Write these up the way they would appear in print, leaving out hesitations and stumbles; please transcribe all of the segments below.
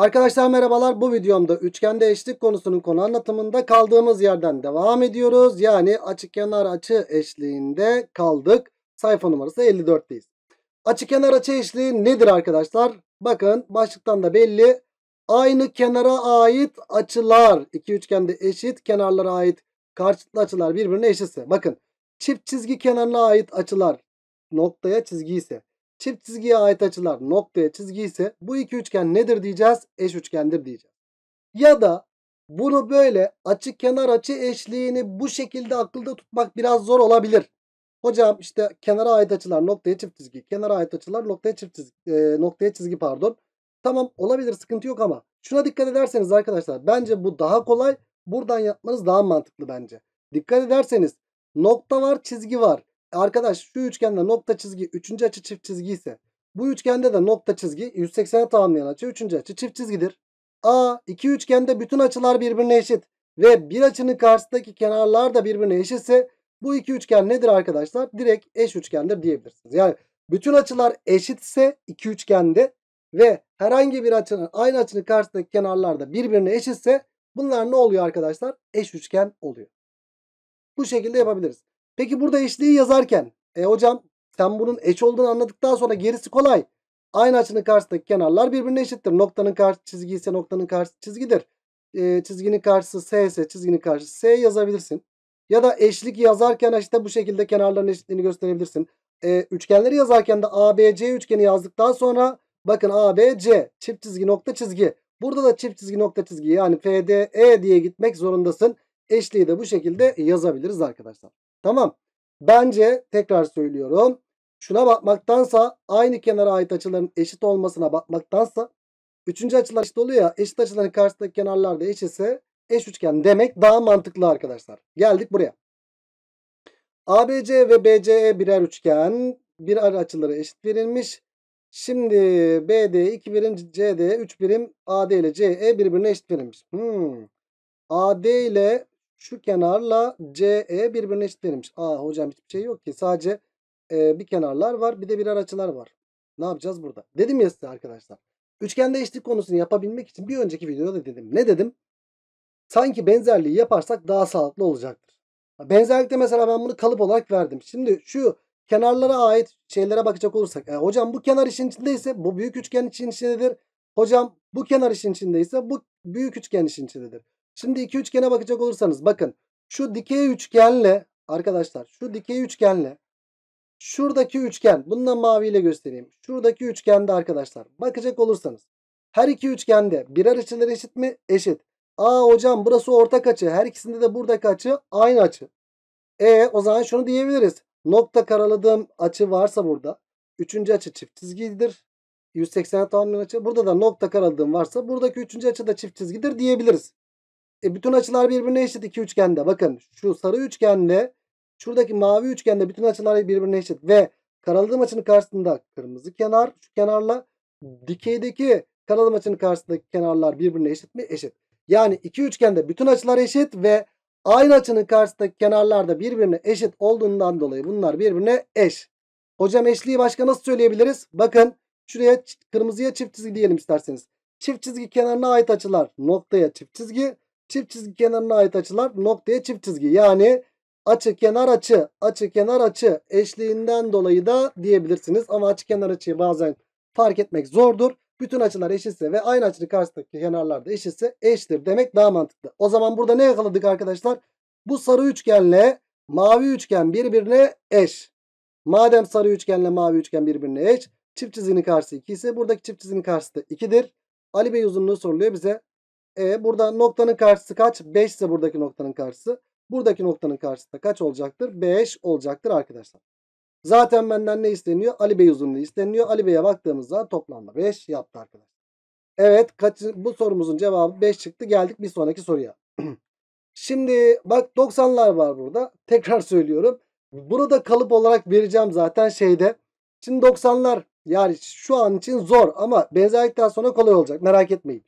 Arkadaşlar merhabalar, bu videomda üçgende eşlik konusunun konu anlatımında kaldığımız yerden devam ediyoruz. Yani açıkenar açı eşliğinde kaldık. Sayfa numarası 54'teyiz. Açıkenar açı eşliği nedir arkadaşlar? Bakın başlıktan da belli. Aynı kenara ait açılar, iki üçgende eşit kenarlara ait karşılıklı açılar birbirine eşitse. Bakın çift çizgi kenarına ait açılar noktaya çizgi ise, çift çizgiye ait açılar noktaya çizgi ise bu iki üçgen nedir diyeceğiz? Eş üçgendir diyeceğiz. Ya da bunu böyle açıkenar açı eşliğini bu şekilde akılda tutmak biraz zor olabilir. Hocam işte kenara ait açılar noktaya çift çizgi, kenara ait açılar noktaya çift çizgi, noktaya çizgi. Tamam, olabilir, sıkıntı yok ama şuna dikkat ederseniz arkadaşlar bence bu daha kolay. Buradan yapmanız daha mantıklı bence. Dikkat ederseniz nokta var, çizgi var. Arkadaş şu üçgende nokta çizgi 3. açı çift çizgi ise bu üçgende de nokta çizgi 180'e tamamlayan açı 3. açı çift çizgidir. İki üçgende bütün açılar birbirine eşit ve bir açının karşısındaki kenarlar da birbirine eşitse bu iki üçgen nedir arkadaşlar? Direkt eş üçgendir diyebilirsiniz. Yani bütün açılar eşitse iki üçgende ve herhangi bir açının aynı açının karşısındaki kenarlar da birbirine eşitse bunlar ne oluyor arkadaşlar? Eş üçgen oluyor. Bu şekilde yapabiliriz. Peki burada eşliği yazarken hocam sen bunun eş olduğunu anladıktan sonra gerisi kolay. Aynı açının karşısındaki kenarlar birbirine eşittir. Noktanın karşı çizgi ise noktanın karşı çizgidir. Çizginin karşısı S ise çizginin karşısı S yazabilirsin. Ya da eşlik yazarken işte bu şekilde kenarların eşitliğini gösterebilirsin. Üçgenleri yazarken de ABC üçgeni yazdıktan sonra bakın ABC çift çizgi nokta çizgi. Burada da çift çizgi nokta çizgi yani FDE diye gitmek zorundasın. Eşliği de bu şekilde yazabiliriz arkadaşlar. Tamam. Bence tekrar söylüyorum. Şuna bakmaktansa aynı kenara ait açıların eşit olmasına bakmaktansa üçüncü açılar eşit oluyor ya, eşit açıların karşısındaki kenarlar da eşitse eş üçgen demek daha mantıklı arkadaşlar. Geldik buraya. ABC ve BCE birer üçgen. Birer açıları eşit verilmiş. Şimdi BD 2 birim, CD 3 birim, AD ile CE birbirine eşit verilmiş. AD ile şu kenarla CE birbirine eşit verilmiş. Hocam hiçbir şey yok ki. Sadece bir kenarlar var, bir de birer açılar var. Ne yapacağız burada? Dedim ya size arkadaşlar. Üçgende eşitlik konusunu yapabilmek için bir önceki videoda da dedim. Ne dedim? Sanki benzerliği yaparsak daha sağlıklı olacaktır. Benzerlikte mesela ben bunu kalıp olarak verdim. Şimdi şu kenarlara ait şeylere bakacak olursak. Hocam bu kenar işin içindeyse bu büyük üçgen için içindedir. Hocam bu kenar işin içindeyse bu büyük üçgen işin içindedir. Şimdi iki üçgene bakacak olursanız bakın şu dikey üçgenle arkadaşlar şu dikey üçgenle şuradaki üçgen, bunu da maviyle göstereyim. Şuradaki üçgende arkadaşlar bakacak olursanız her iki üçgende birer açıları eşit mi? Eşit. Hocam burası ortak açı. Her ikisinde de buradaki açı aynı açı. O zaman şunu diyebiliriz. Nokta karaladığım açı varsa burada 3. açı çift çizgidir. 180'e tamamlayan açı. Burada da nokta karaladığım varsa buradaki 3. açı da çift çizgidir diyebiliriz. Bütün açılar birbirine eşit iki üçgende. Bakın şu sarı üçgenle şuradaki mavi üçgende bütün açılar birbirine eşit. Ve karaladığım açının karşısında kırmızı kenar şu kenarla dikeydeki karaladığım açının karşısındaki kenarlar birbirine eşit mi? Eşit. Yani iki üçgende bütün açılar eşit ve aynı açının karşısındaki kenarlar da birbirine eşit olduğundan dolayı bunlar birbirine eş. Hocam eşliği başka nasıl söyleyebiliriz? Bakın şuraya kırmızıya çift çizgi diyelim isterseniz. Çift çizgi kenarına ait açılar noktaya çift çizgi. Çift çizgi kenarına ait açılar noktaya çift çizgi. Yani açıkenar açı, açıkenar açı eşliğinden dolayı da diyebilirsiniz. Ama açıkenar açıyı bazen fark etmek zordur. Bütün açılar eşitse ve aynı açının karşısındaki kenarlar da eşitse eşittir demek daha mantıklı. O zaman burada ne yakaladık arkadaşlar? Bu sarı üçgenle mavi üçgen birbirine eş. Madem sarı üçgenle mavi üçgen birbirine eş, çift çizginin karşısı 2 ise buradaki çift çizginin karşısı da 2'dir. Ali Bey uzunluğu soruluyor bize. Burada noktanın karşısı kaç? 5 ise buradaki noktanın karşısı. Buradaki noktanın karşısı da kaç olacaktır? 5 olacaktır arkadaşlar. Zaten benden ne isteniyor? Ali Bey uzunluğu isteniyor. Ali Bey'e baktığımızda toplamda 5 yaptı arkadaşlar. Evet, bu sorumuzun cevabı 5 çıktı. Geldik bir sonraki soruya. Şimdi bak 90'lar var burada. Tekrar söylüyorum. Bunu da kalıp olarak vereceğim zaten şeyde. Şimdi 90'lar yani şu an için zor ama benzerlikten sonra kolay olacak. Merak etmeyin.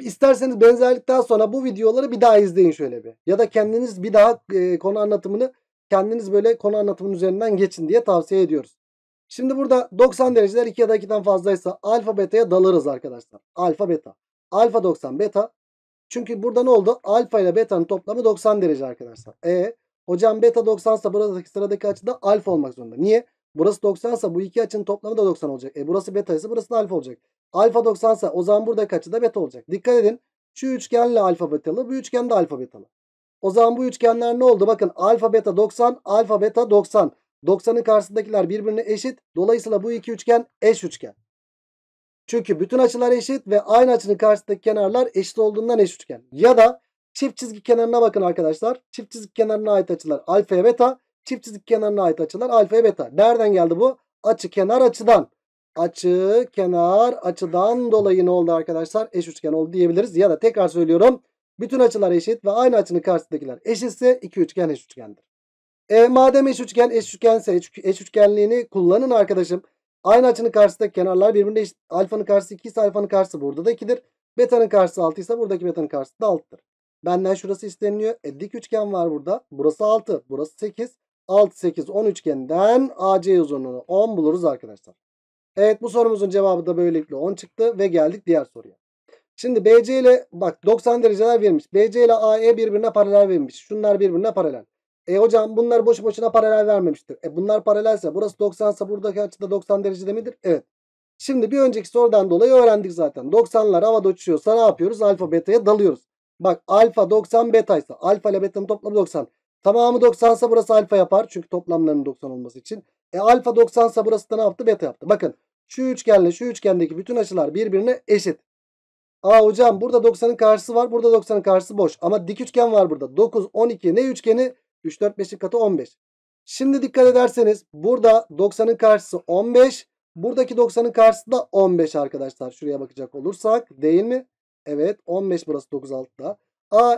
İsterseniz benzerlikten sonra bu videoları bir daha izleyin şöyle bir. Ya da kendiniz bir daha konu anlatımını kendiniz böyle konu anlatımının üzerinden geçin diye tavsiye ediyoruz. Şimdi burada 90 dereceler 2 ya da 2'den fazlaysa alfa beta'ya dalarız arkadaşlar. Alfa beta. Alfa 90 beta. Çünkü burada ne oldu? Alfa ile beta'nın toplamı 90 derece arkadaşlar. Hocam beta 90 ise buradaki sıradaki açı da alfa olmak zorunda. Niye? Burası 90 ise bu iki açının toplamı da 90 olacak. Burası beta ise burası da alfa olacak. Alfa 90 ise o zaman buradaki açı da beta olacak. Dikkat edin. Şu üçgenle alfa betalı, bu üçgen de alfa betalı. O zaman bu üçgenler ne oldu? Bakın alfa beta 90, alfa beta 90. 90'ın karşısındakiler birbirine eşit. Dolayısıyla bu iki üçgen eş üçgen. Çünkü bütün açılar eşit ve aynı açının karşısındaki kenarlar eşit olduğundan eş üçgen. Ya da çift çizgi kenarına bakın arkadaşlar. Çift çizgi kenarına ait açılar alfaya beta. Çift çizgi kenarına ait açılar alfaya beta. Nereden geldi bu? Açı kenar açıdan. Açı kenar açıdan dolayı ne oldu arkadaşlar? Eş üçgen oldu diyebiliriz. Ya da tekrar söylüyorum. Bütün açılar eşit ve aynı açının karşısındakiler eşitse iki üçgen eş üçgendir. Madem eş üçgense eş üçgenliğini kullanın arkadaşım. Aynı açının karşısındaki kenarlar birbirine eşit. Alfanın karşısı 2 ise alfanın karşısı burada da 2'dir. Beta'nın karşısı 6 ise buradaki beta'nın karşısı da 6'dır. Benden şurası isteniliyor. Dik üçgen var burada. Burası 6. Burası 8. 6, 8, 10 üçgenden AC uzunluğunu 10 buluruz arkadaşlar. Evet, bu sorumuzun cevabı da böylelikle 10 çıktı ve geldik diğer soruya. Şimdi BC ile bak 90 dereceler verilmiş. BC ile AE birbirine paralel verilmiş. Şunlar birbirine paralel. Hocam bunlar boşu boşuna paralel vermemiştir. Bunlar paralelse burası 90 ise buradaki açıda 90 derecede midir? Evet. Şimdi bir önceki sorudan dolayı öğrendik zaten. 90'lar havada uçuşuyorsa ne yapıyoruz? Alfa beta'ya dalıyoruz. Bak alfa 90 betaysa alfa ile beta'nın toplamı 90. Tamamı 90 ise burası alfa yapar. Çünkü toplamlarının 90 olması için. Alfa 90 ise burası da ne yaptı? Beta yaptı. Bakın şu üçgenle şu üçgendeki bütün açılar birbirine eşit. Hocam burada 90'ın karşısı var. Burada 90'ın karşısı boş. Ama dik üçgen var burada. 9, 12 ne üçgeni? 3, 4, 5'in katı 15. Şimdi dikkat ederseniz burada 90'ın karşısı 15. Buradaki 90'ın karşısı da 15 arkadaşlar. Şuraya bakacak olursak değil mi? Evet 15 burası 9 altta.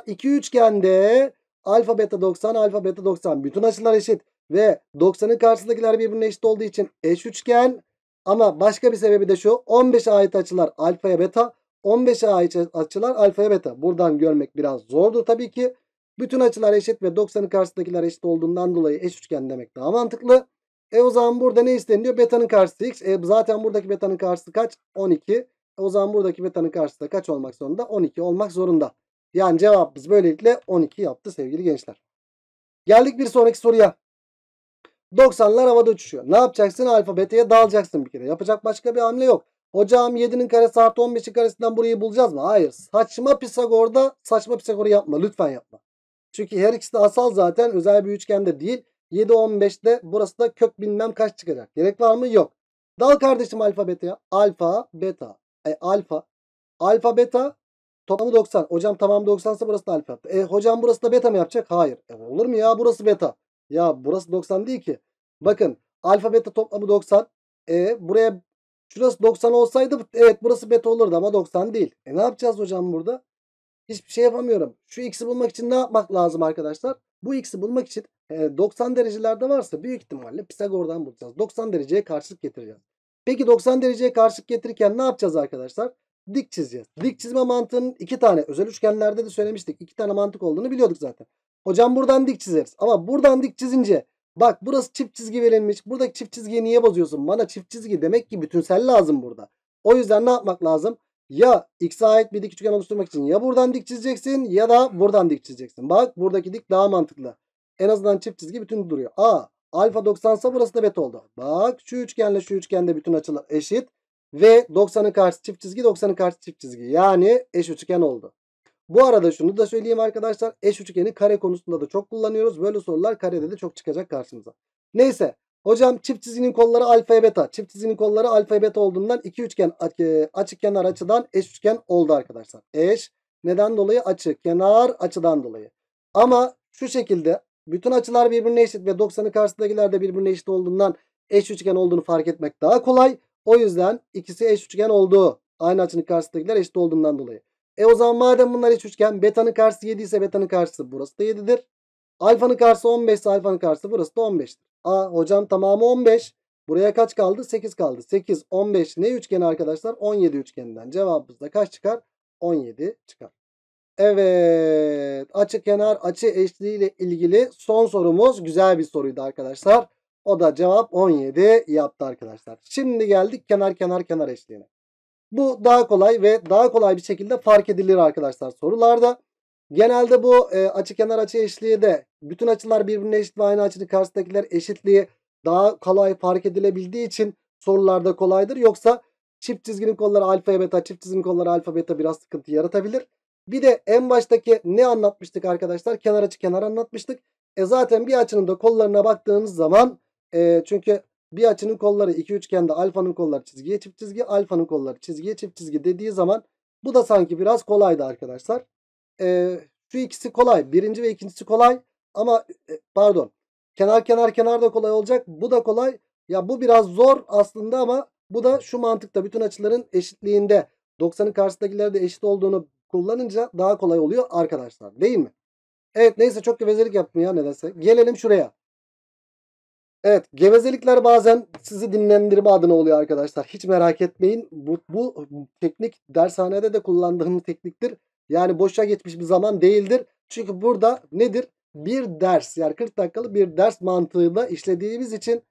İki üçgende alfa beta 90 alfa beta 90. Bütün açılar eşit. Ve 90'ın karşısındakiler birbirine eşit olduğu için eş üçgen. Ama başka bir sebebi de şu. 15'e ait açılar alfaya beta. 15'e ait açılar alfaya beta. Buradan görmek biraz zordur tabii ki. Bütün açılar eşit ve 90'ın karşısındakiler eşit olduğundan dolayı eş üçgen demek daha mantıklı. O zaman burada ne isteniyor? Beta'nın karşısı x. Zaten buradaki beta'nın karşısı kaç? 12. O zaman buradaki beta'nın karşısı da kaç olmak zorunda? 12 olmak zorunda. Yani cevabımız böylelikle 12 yaptı sevgili gençler. Geldik bir sonraki soruya. 90'lar havada uçuşuyor. Ne yapacaksın? Alfa beta'ya dalacaksın bir kere. Yapacak başka bir hamle yok. Hocam 7'nin karesi artı 15'in karesinden burayı bulacağız mı? Hayır. Saçma Pisagor'u yapma. Lütfen yapma. Çünkü her ikisi de asal zaten. Özel bir üçgende değil. 7, 15'te burası da kök bilmem kaç çıkacak. Gerek var mı? Yok. Dal kardeşim alfa beta'ya. Alfa beta. Alfa beta. Toplamı 90. Hocam tamam 90 ise burası da alfa. Hocam burası da beta mı yapacak? Hayır. Olur mu ya? Burası beta. Ya burası 90 değil ki. Bakın alfa beta toplamı 90. Buraya şurası 90 olsaydı evet burası beta olurdu ama 90 değil. Ne yapacağız hocam burada? Hiçbir şey yapamıyorum. Şu x'i bulmak için ne yapmak lazım arkadaşlar? Bu x'i bulmak için 90 derecelerde varsa büyük ihtimalle Pisagor'dan bulacağız. 90 dereceye karşılık getireceğiz. Peki 90 dereceye karşılık getirirken ne yapacağız arkadaşlar? Dik çizeceğiz. Dik çizme mantığının iki tane özel üçgenlerde de söylemiştik. İki tane mantık olduğunu biliyorduk zaten. Hocam buradan dik çizeriz. Ama buradan dik çizince bak burası çift çizgi verilmiş. Buradaki çift çizgiyi niye bozuyorsun? Bana çift çizgi demek ki bütünsel lazım burada. O yüzden ne yapmak lazım? Ya x'e ait bir dik üçgen oluşturmak için ya buradan dik çizeceksin ya da buradan dik çizeceksin. Bak buradaki dik daha mantıklı. En azından çift çizgi bütün duruyor. Alfa 90 ise burası da beta oldu. Bak şu üçgenle şu üçgende bütün açılar eşit. Ve 90'ın karşısı çift çizgi 90'ın karşısı çift çizgi. Yani eş üçgen oldu. Bu arada şunu da söyleyeyim arkadaşlar. Eş üçgeni kare konusunda da çok kullanıyoruz. Böyle sorular karede de çok çıkacak karşımıza. Neyse. Hocam çift çizginin kolları alfa beta. Çift çizginin kolları alfa beta olduğundan iki üçgen açıkenar açıdan eş üçgen oldu arkadaşlar. Eş. Neden dolayı? Açıkenar açıdan dolayı. Ama şu şekilde bütün açılar birbirine eşit ve 90'ın karşısındakiler de birbirine eşit olduğundan eş üçgen olduğunu fark etmek daha kolay. O yüzden ikisi eş üçgen oldu. Aynı açının karşısındakiler eşit olduğundan dolayı. O zaman madem bunlar eş üçgen beta'nın karşısı 7 ise beta'nın karşısı burası da 7'dir. Alfanın karşısı 15 ise alfanın karşısı burası da 15'tir. Hocam tamamı 15. Buraya kaç kaldı? 8 kaldı. 8, 15 ne üçgeni arkadaşlar? 17 üçgeninden. Cevabımız da kaç çıkar? 17 çıkar. Evet. Açıkenar açı eşliği ile ilgili son sorumuz güzel bir soruydu arkadaşlar. O da cevap 17 yaptı arkadaşlar. Şimdi geldik kenar kenar kenar eşliğine. Bu daha kolay ve daha kolay bir şekilde fark edilir arkadaşlar sorularda. Genelde bu açı kenar açı eşitliği de bütün açılar birbirine eşit ve aynı açının karşısındakiler eşitliği daha kolay fark edilebildiği için sorularda kolaydır. Yoksa çift çizginin kolları alfa beta, çift çizginin kolları alfa beta biraz sıkıntı yaratabilir. Bir de en baştaki ne anlatmıştık arkadaşlar? Kenar açı kenar anlatmıştık. Zaten bir açının da kollarına baktığınız zaman çünkü bir açının kolları iki üçgende alfanın kolları çizgiye çift çizgi, alfanın kolları çizgiye çift çizgi dediği zaman bu da sanki biraz kolaydı arkadaşlar. Şu ikisi kolay. Birinci ve ikincisi kolay ama pardon. Kenar kenar kenar da kolay olacak. Bu da kolay. Ya bu biraz zor aslında ama bu da şu mantıkta bütün açıların eşitliğinde 90'ın karşısındakiler de eşit olduğunu kullanınca daha kolay oluyor arkadaşlar. Değil mi? Evet neyse çok gevezelik yaptım ya nedense. Gelelim şuraya. Evet gevezelikler bazen sizi dinlendirme adına oluyor arkadaşlar. Hiç merak etmeyin. Bu teknik dershanede de kullandığım tekniktir. Yani boşa geçmiş bir zaman değildir. Çünkü burada nedir? Bir ders yani 40 dakikalık bir ders mantığıyla işlediğimiz için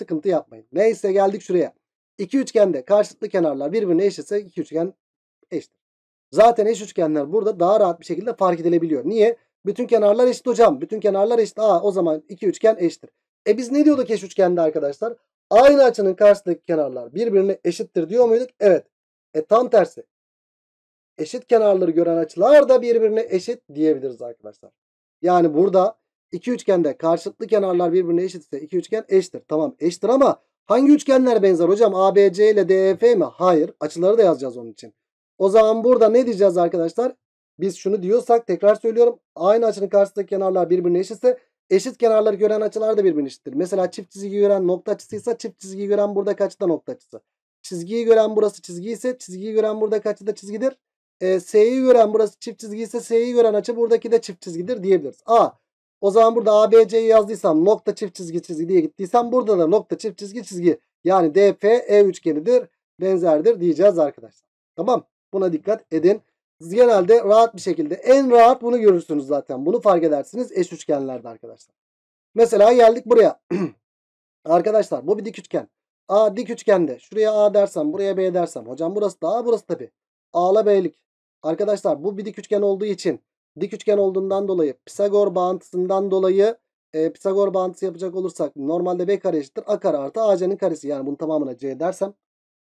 sıkıntı yapmayın. Neyse geldik şuraya. İki üçgende karşılıklı kenarlar birbirine eşitse iki üçgen eşit. Zaten eş üçgenler burada daha rahat bir şekilde fark edilebiliyor. Niye? Bütün kenarlar eşit hocam. Bütün kenarlar eşit. Aa o zaman iki üçgen eşittir. Biz ne diyorduk eş üçgende arkadaşlar? Aynı açının karşısındaki kenarlar birbirine eşittir diyor muyduk? Evet. Tam tersi. Eşit kenarları gören açılar da birbirine eşit diyebiliriz arkadaşlar. Yani burada iki üçgende karşılıklı kenarlar birbirine eşitse iki üçgen eşittir. Tamam eşittir ama hangi üçgenler benzer hocam? ABC ile DEF mi? Hayır. Açıları da yazacağız onun için. O zaman burada ne diyeceğiz arkadaşlar? Biz şunu diyorsak tekrar söylüyorum. Aynı açının karşısındaki kenarlar birbirine eşitse eşit kenarları gören açılar da birbirine eşittir. Mesela çift çizgi gören nokta açısıysa çift çizgi gören buradaki açı da nokta açısı. Çizgiyi gören burası çizgi ise çizgiyi gören buradaki açı da çizgidir. S'yi gören burası çift çizgi ise S'yi gören açı buradaki de çift çizgidir diyebiliriz. O zaman burada ABC'yi yazdıysam nokta çift çizgi çizgi diye gittiysem burada da nokta çift çizgi çizgi. Yani DFE üçgenidir, benzerdir diyeceğiz arkadaşlar. Tamam, buna dikkat edin. Siz genelde rahat bir şekilde en rahat bunu görürsünüz zaten. Bunu fark edersiniz eş üçgenlerde arkadaşlar. Mesela geldik buraya. Arkadaşlar bu bir dik üçgen. Dik üçgende şuraya A dersem buraya B dersem. Hocam burası da A burası da B. A'la B'lik. Arkadaşlar bu bir dik üçgen olduğu için dik üçgen olduğundan dolayı Pisagor bağıntısından dolayı Pisagor bağıntısı yapacak olursak normalde B kare eşittir A kare artı AC'nin karesi. Yani bunun tamamına C dersem.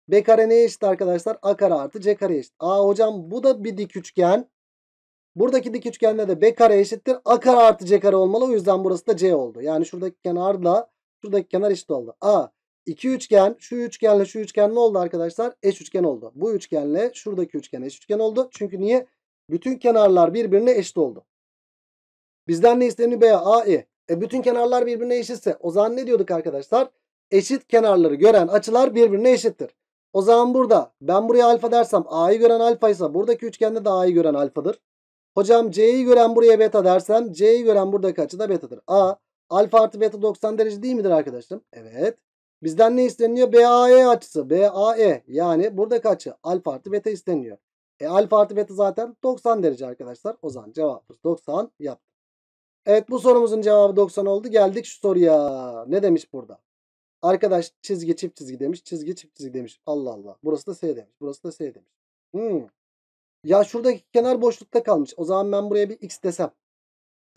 B kare neye eşit arkadaşlar? A kare artı C kare eşit. Hocam bu da bir dik üçgen. Buradaki dik üçgende de B kare eşittir A kare artı C kare olmalı. O yüzden burası da C oldu. Yani şuradaki kenarla şuradaki kenar eşit oldu. İki üçgen şu üçgenle şu üçgen ne oldu arkadaşlar? Eş üçgen oldu. Bu üçgenle şuradaki üçgen eş üçgen oldu. Çünkü niye? Bütün kenarlar birbirine eşit oldu. Bizden ne isteniyor? B, A, E. Bütün kenarlar birbirine eşitse o zaman ne diyorduk arkadaşlar? Eşit kenarları gören açılar birbirine eşittir. O zaman burada ben buraya alfa dersem A'yı gören alfaysa buradaki üçgende de A'yı gören alfadır. Hocam C'yi gören buraya beta dersem C'yi gören buradaki açı da betadır. Alfa artı beta 90 derece değil midir arkadaşım? Evet. Bizden ne isteniyor? BAE açısı. BAE yani buradaki açı alfa artı beta isteniyor. Alfa artı beta zaten 90 derece arkadaşlar. O zaman cevabımız 90 yaptı. Evet bu sorumuzun cevabı 90 oldu. Geldik şu soruya. Ne demiş burada? Arkadaş çizgi çift çizgi demiş. Çizgi çift çizgi demiş. Allah Allah. Burası da S demiş. Burası da S demiş. Ya şuradaki kenar boşlukta kalmış. O zaman ben buraya bir X desem.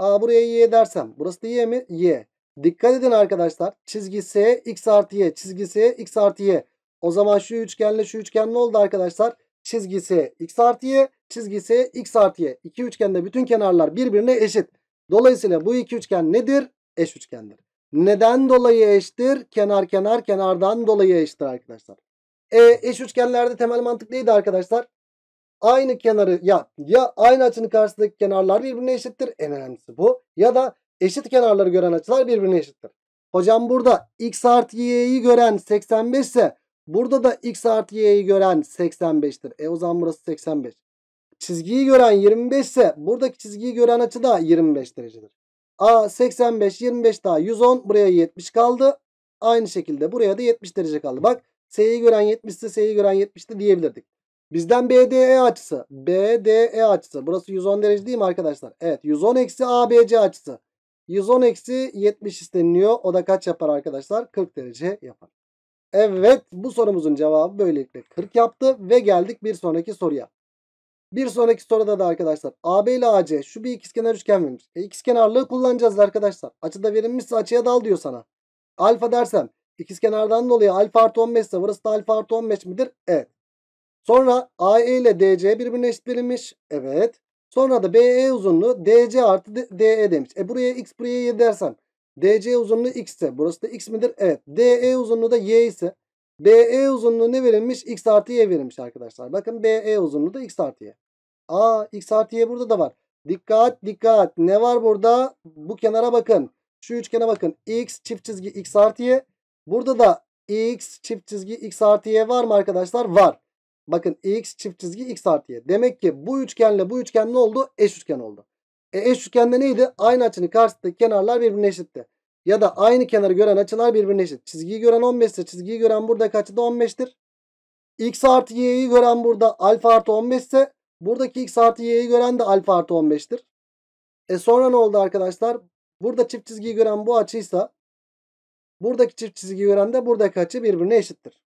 Buraya Y dersem. Burası da Y mi? Y. Dikkat edin arkadaşlar. Çizgi S X artı Y. Çizgi S X artı Y. O zaman şu üçgenle şu üçgen ne oldu arkadaşlar? Çizgi S X artı Y. Çizgi S X artı Y. İki üçgende bütün kenarlar birbirine eşit. Dolayısıyla bu iki üçgen nedir? Eş üçgendir. Neden dolayı eşittir? Kenar kenar kenardan dolayı eşittir arkadaşlar. Eş üçgenlerde temel mantık neydi arkadaşlar? Aynı kenarı ya aynı açının karşısındaki kenarlar birbirine eşittir. En önemlisi bu. Ya da eşit kenarları gören açılar birbirine eşittir. Hocam burada X artı Y'yi gören 85 ise burada da X artı Y'yi gören 85'tir. O zaman burası 85. Çizgiyi gören 25 ise buradaki çizgiyi gören açı da 25 derecedir. 85, 25 daha 110. Buraya 70 kaldı. Aynı şekilde buraya da 70 derece kaldı. Bak S'yi gören 70 ise S'yi gören 70'ti diyebilirdik. Bizden BDE açısı. BDE açısı. Burası 110 derece değil mi arkadaşlar? Evet 110 eksi ABC açısı. 110 eksi 70 isteniliyor. O da kaç yapar arkadaşlar? 40 derece yapar. Evet, bu sorumuzun cevabı böylelikle 40 yaptı ve geldik bir sonraki soruya. Bir sonraki soruda da arkadaşlar AB ile AC şu bir ikizkenar üçgen verilmiş. İkizkenarlığı kullanacağız arkadaşlar. Açıda verilmişse açıya dal diyor sana. Alfa dersem ikizkenardan dolayı alfa artı 15 ise burası da alfa artı 15 midir? Evet. Sonra AE ile DC birbirine eşit verilmiş. Evet. Sonra da BE uzunluğu DC artı DE demiş. Buraya x buraya y dersem DC uzunluğu x ise burası da x midir? Evet. DE uzunluğu da y ise BE uzunluğu ne verilmiş? X artı y verilmiş arkadaşlar. Bakın BE uzunluğu da x artı y. X artı y burada da var. Dikkat dikkat. Ne var burada? Bu kenara bakın. Şu üçgene bakın. X çift çizgi x artı y. Burada da x çift çizgi x artı y var mı arkadaşlar? Var. Bakın x çift çizgi x artı y. Demek ki bu üçgenle bu üçgen ne oldu? Eş üçgen oldu. Eş üçgende neydi? Aynı açının karşısındaki kenarlar birbirine eşitti. Ya da aynı kenarı gören açılar birbirine eşit. Çizgiyi gören 15 ise çizgiyi gören buradaki açı da 15'tir. X artı y'yi gören burada alfa artı 15 ise buradaki x artı y'yi gören de alfa artı 15'tir. Sonra ne oldu arkadaşlar? Burada çift çizgiyi gören bu açıysa buradaki çift çizgiyi gören de buradaki açı birbirine eşittir.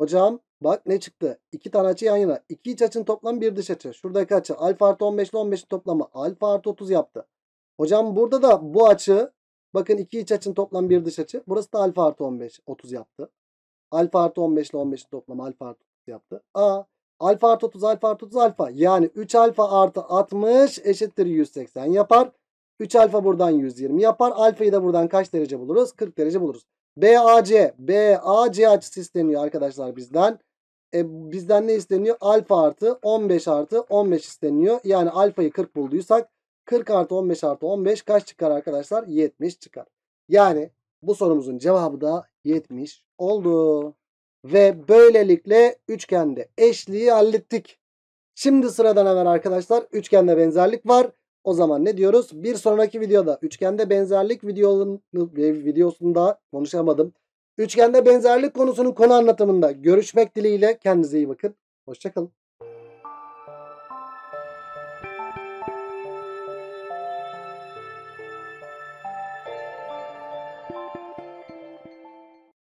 Hocam bak ne çıktı? İki tane açı yan yana. İki iç açının toplamı bir dış açı. Şuradaki açı alfa artı 15 ile 15'in toplamı alfa artı 30 yaptı. Hocam burada da bu açı, bakın iki iç açının toplamı bir dış açı. Burası da alfa artı 15, 30 yaptı. Alfa artı 15 ile 15'in toplamı alfa artı 30 yaptı. Alfa artı 30, alfa artı 30, alfa. Yani 3 alfa artı 60 eşittir 180 yapar. 3 alfa buradan 120 yapar. Alfayı da buradan kaç derece buluruz? 40 derece buluruz. BAC açısı isteniyor arkadaşlar bizden. Bizden ne isteniyor? Alfa artı 15 artı 15 isteniyor. Yani alfayı 40 bulduysak 40 artı 15 artı 15 kaç çıkar arkadaşlar? 70 çıkar. Yani bu sorumuzun cevabı da 70 oldu. Ve böylelikle üçgende eşliği hallettik. Şimdi sıradan haber arkadaşlar. Üçgende benzerlik var. O zaman ne diyoruz? Bir sonraki videoda üçgende benzerlik videosunda konuşamadım. Üçgende benzerlik konusunun konu anlatımında görüşmek dileğiyle. Kendinize iyi bakın. Hoşça kalın.